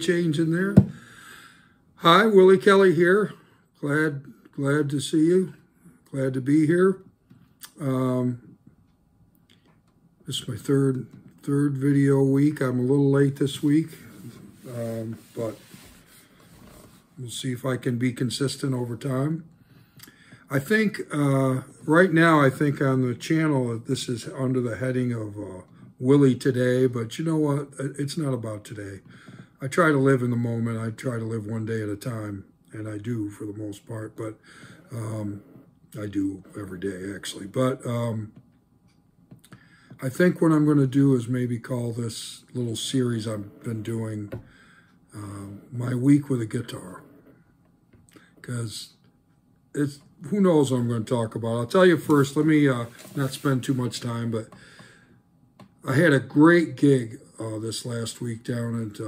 Change in there. Hi, Willie Kelly here. Glad to see you. Glad to be here. This is my third video week. I'm a little late this week, but we'll see if I can be consistent over time. I think right now, I think on the channel this is under the heading of Willie Today, but you know what? It's not about today. I try to live in the moment. I try to live one day at a time, and I do for the most part, but I do every day, actually. But I think what I'm going to do is maybe call this little series I've been doing My Week with a Guitar, because it's, who knows what I'm going to talk about. I'll tell you first, let me not spend too much time, but I had a great gig this last week down at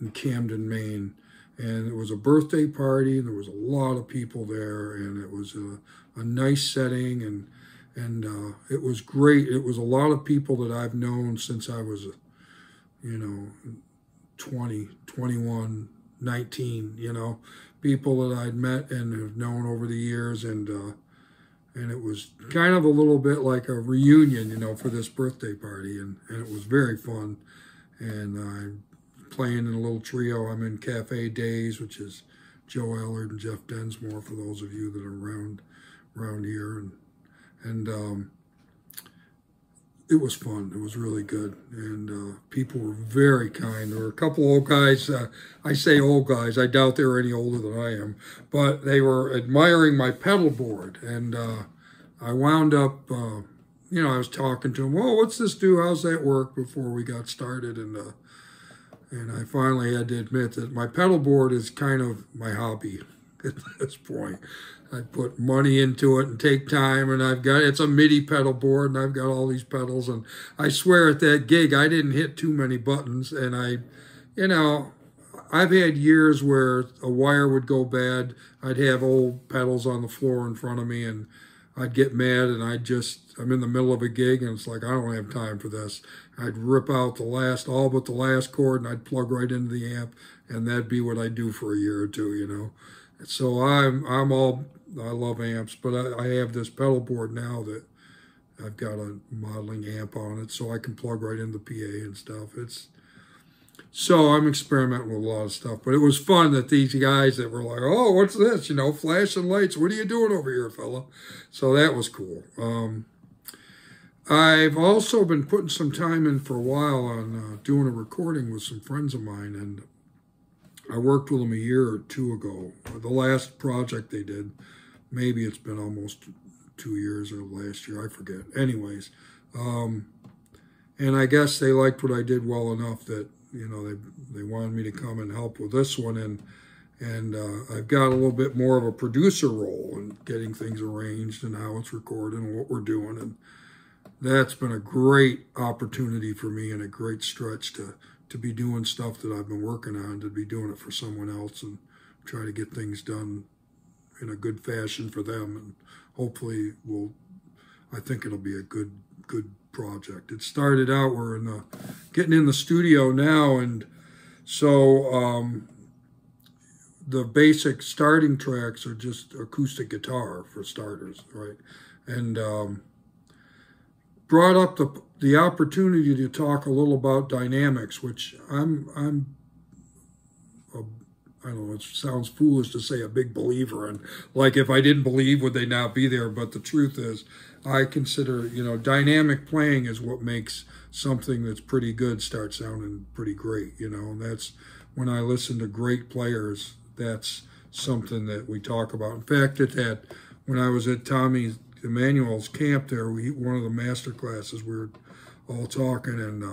in Camden, Maine, and it was a birthday party, and there was a lot of people there, and it was a nice setting, and it was great. It was a lot of people that I've known since I was, you know, 20, 21, 19, you know, people that I'd met and have known over the years, and it was kind of a little bit like a reunion, you know, for this birthday party, and it was very fun, and I'm playing in a little trio. I'm in Cafe Daze, which is Joe Ellard and Jeff Densmore, for those of you that are around here, and it was fun. It was really good, and people were very kind. There were a couple old guys. I say old guys. I doubt they were any older than I am, but they were admiring my pedal board, and I wound up, you know, I was talking to them. Well, what's this do? How's that work? Before we got started, and I finally had to admit that my pedal board is kind of my hobby at this point. I put money into it and take time, and I've got, it's a MIDI pedal board, and I've got all these pedals, and I swear at that gig I didn't hit too many buttons, and I, you know, I've had years where a wire would go bad, I'd have old pedals on the floor in front of me, and I'd get mad, and I'm in the middle of a gig, and it's like, I don't have time for this. I'd rip out all but the last chord, and I'd plug right into the amp, and that'd be what I'd do for a year or two, you know. So I love amps, but I have this pedal board now that I've got a modeling amp on it, so I can plug right into the PA and stuff. So I'm experimenting with a lot of stuff, but it was fun that these guys that were like, oh, what's this? You know, flashing lights. What are you doing over here, fella? So that was cool. I've also been putting some time in for a while on doing a recording with some friends of mine, and I worked with them a year or two ago. The last project they did, maybe it's been almost 2 years or last year, I forget. Anyways, and I guess they liked what I did well enough that, you know, they wanted me to come and help with this one, and I've got a little bit more of a producer role in getting things arranged and how it's recorded and what we're doing, and that's been a great opportunity for me and a great stretch to be doing stuff that I've been working on, to be doing it for someone else and try to get things done in a good fashion for them. And hopefully I think it'll be a good project. It started out, we're getting in the studio now. And so the basic starting tracks are just acoustic guitar for starters, right? And brought up the opportunity to talk a little about dynamics, which I don't know, it sounds foolish to say a big believer in. Like, if I didn't believe, would they not be there? But the truth is, I consider, you know, dynamic playing is what makes something that's pretty good start sounding pretty great, you know. And that's, when I listen to great players, that's something that we talk about. In fact, when I was at Tommy Emmanuel's camp there, one of the master classes, we were all talking, and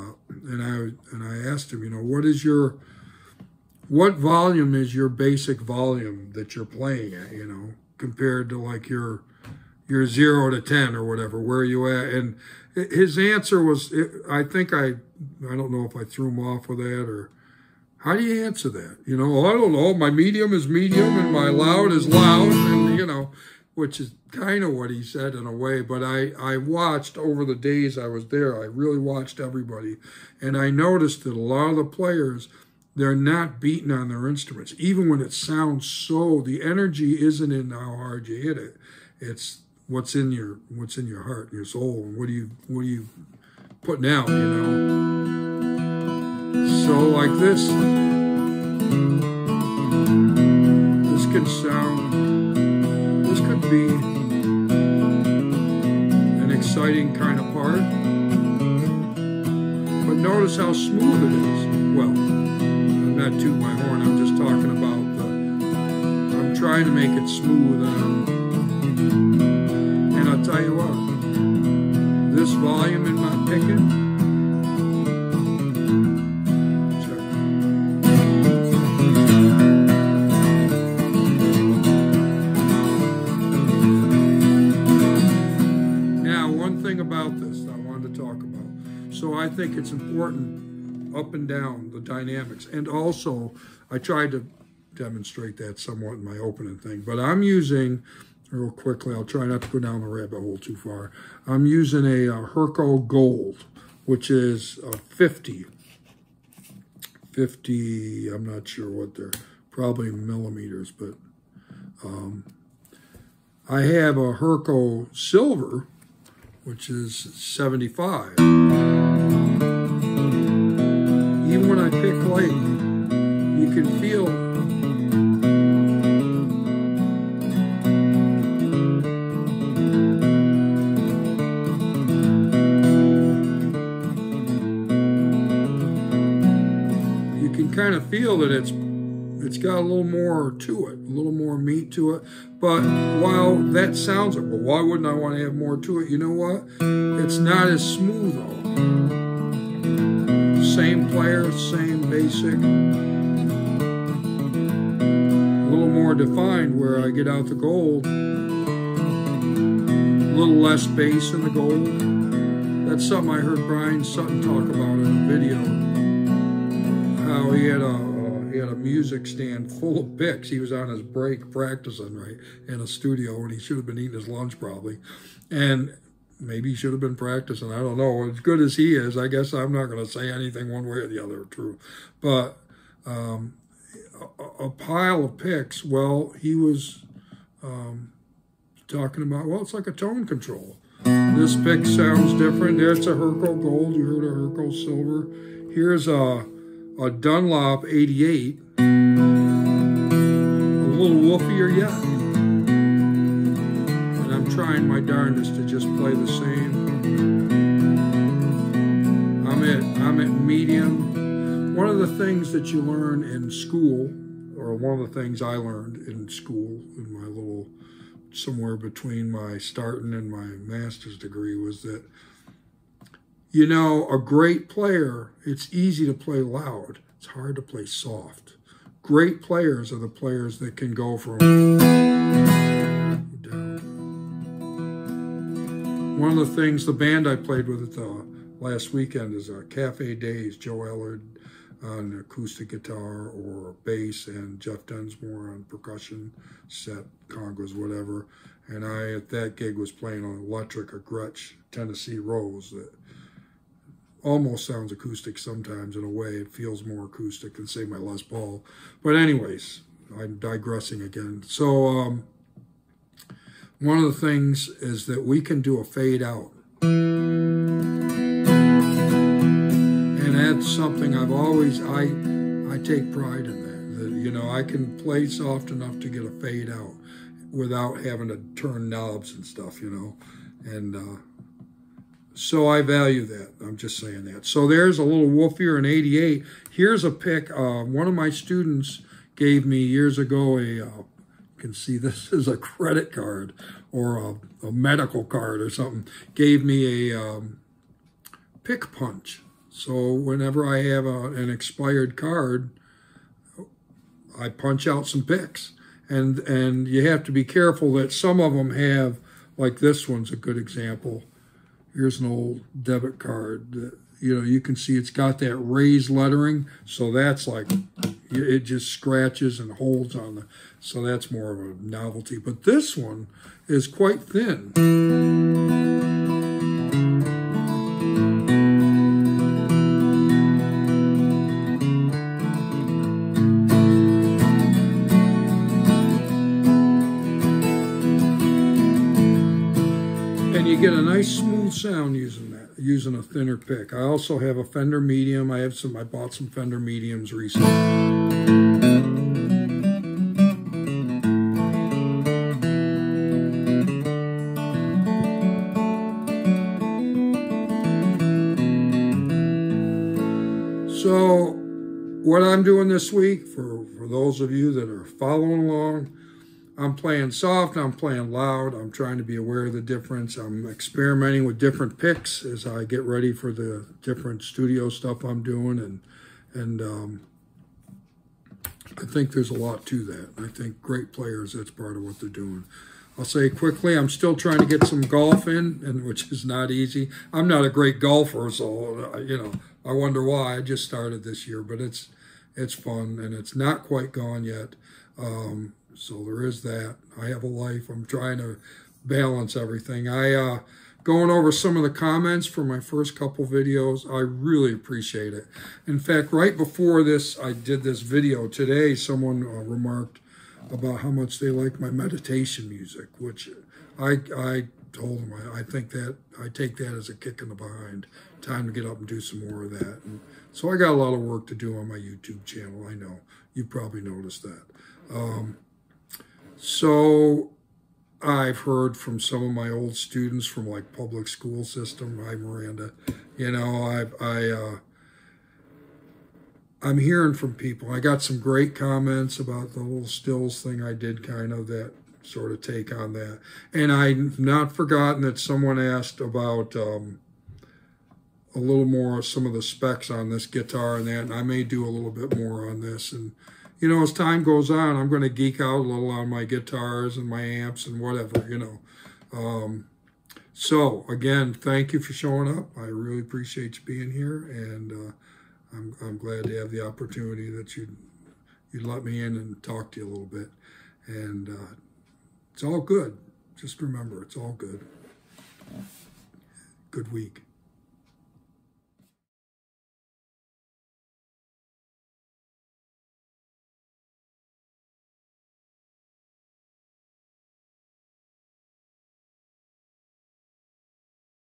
I asked him, you know, what volume is your basic volume that you're playing at, you know, compared to like your 0 to 10 or whatever, where are you at? And his answer was, I think I don't know if I threw him off with that or how do you answer that? You know, I don't know. My medium is medium and my loud is loud, and you know, which is kind of what he said in a way. But I watched over the days I was there, I really watched everybody. And I noticed that a lot of the players, they're not beating on their instruments, even when it sounds so, the energy isn't in how hard you hit it. It's what's in your heart, your soul, and what are you putting out, you know? So like this, this could sound, this could be an exciting kind of part, but notice how smooth it is. Well, not toot my horn, I'm just talking about the, I'm trying to make it smooth, and I'll tell you what, this volume in my picking. Now, one thing about this I wanted to talk about, so I think it's important up and down, the dynamics. And also, I tried to demonstrate that somewhat in my opening thing, but I'm using, real quickly, I'll try not to go down the rabbit hole too far. I'm using a Herco Gold, which is a 50, I'm not sure what they're, probably millimeters, but I have a Herco Silver, which is 75. When I pick light, you can feel kind of feel that it's got a little more to it, a little more meat to it. But while that sounds like, well, why wouldn't I want to have more to it? You know what? It's not as smooth though. Same player, same basic. A little more defined where I get out the gold. A little less bass in the gold. That's something I heard Brian Sutton talk about in a video. How he had a music stand full of picks. He was on his break practicing, right, in a studio, and he should have been eating his lunch probably. And maybe he should have been practicing. I don't know. As good as he is, I guess I'm not going to say anything one way or the other true. But a pile of picks, well, he was talking about, well, it's like a tone control. This pick sounds different. There's a Herco Gold. You heard a Herco Silver. Here's a Dunlop 88. A little woofier yet. Trying my darndest to just play the same. I'm at medium. One of the things that you learn in school, or one of the things I learned in school in my little, somewhere between my starting and my master's degree, was that, you know, a great player, it's easy to play loud. It's hard to play soft. Great players are the players that can go from... One of the things, the band I played with at the last weekend is Cafe Daze, Joe Ellard on acoustic guitar or bass, and Jeff Densmore on percussion, set, congos, whatever. And I, at that gig, was playing on electric, a Gretsch Tennessee Rose that almost sounds acoustic sometimes in a way. It feels more acoustic than, say, my Les Paul. But anyways, I'm digressing again. So, one of the things is that we can do a fade out. And that's something I've always, I take pride in that. That, you know, I can play soft enough to get a fade out without having to turn knobs and stuff, you know. And so I value that. I'm just saying that. So there's a little woofier in 88. Here's a pick. One of my students gave me years ago a... can see this is a credit card or a medical card or something, gave me a pick punch. So whenever I have an expired card, I punch out some picks. And you have to be careful that some of them have, like this one's a good example. Here's an old debit card. You know, you can see it's got that raised lettering. So that's like, it just scratches and holds on the, so that's more of a novelty. But this one is quite thin. And you get a nice smooth sound using that, using a thinner pick. I also have a Fender medium. I have some, I bought some Fender mediums recently. So what I'm doing this week, for those of you that are following along, I'm playing soft, I'm playing loud, I'm trying to be aware of the difference. I'm experimenting with different picks as I get ready for the different studio stuff I'm doing. And I think there's a lot to that. I think great players, that's part of what they're doing. I'll say quickly, I'm still trying to get some golf in, which is not easy. I'm not a great golfer, so you know, I wonder why. I just started this year, but it's fun, and it's not quite gone yet. So there is that. I have a life. I'm trying to balance everything. Going over some of the comments for my first couple videos, I really appreciate it. In fact, right before this, I did this video today, someone remarked about how much they like my meditation music, which I told them I think that I take that as a kick in the behind. Time to get up and do some more of that. And so I got a lot of work to do on my YouTube channel. I know you probably noticed that. So I've heard from some of my old students from like public school system. Hi, Miranda. You know, I'm hearing from people. I got some great comments about the whole stills thing I did, kind of that sort of take on that. And I've not forgotten that someone asked about a little more of some of the specs on this guitar and that, and I may do a little bit more on this. And, you know, as time goes on, I'm going to geek out a little on my guitars and my amps and whatever, you know. So, again, thank you for showing up. I really appreciate you being here, and I'm glad to have the opportunity that you'd let me in and talk to you a little bit. And it's all good. Just remember, it's all good. Good week.